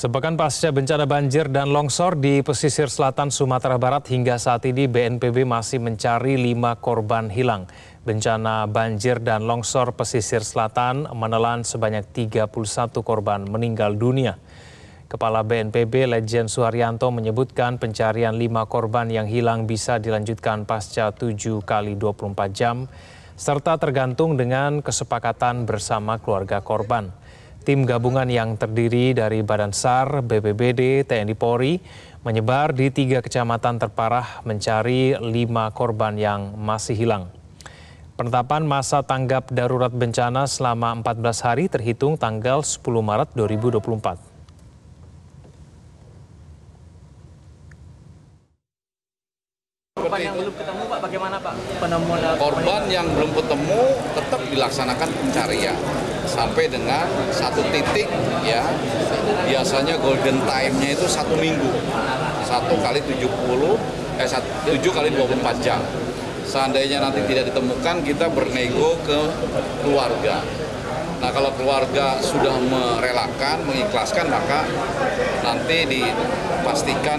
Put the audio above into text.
Sepekan pasca bencana banjir dan longsor di pesisir selatan Sumatera Barat, hingga saat ini BNPB masih mencari 5 korban hilang. Bencana banjir dan longsor pesisir selatan menelan sebanyak 31 korban meninggal dunia. Kepala BNPB Lejen Suharyanto menyebutkan pencarian 5 korban yang hilang bisa dilanjutkan pasca 7 kali 24 jam, serta tergantung dengan kesepakatan bersama keluarga korban. Tim gabungan yang terdiri dari Badan SAR, BPBD, TNI Polri menyebar di 3 kecamatan terparah mencari 5 korban yang masih hilang. Penetapan masa tanggap darurat bencana selama 14 hari terhitung tanggal 10 Maret 2024. Korban yang belum ketemu, Pak, bagaimana, Pak? Penemuan korban yang belum ketemu tetap dilaksanakan pencarian sampai dengan 1 titik, ya. Biasanya golden time-nya itu 1 minggu, 7 kali 24 jam. Seandainya nanti tidak ditemukan, kita bernego ke keluarga. Nah, kalau keluarga sudah merelakan, mengikhlaskan, maka nanti dipastikan.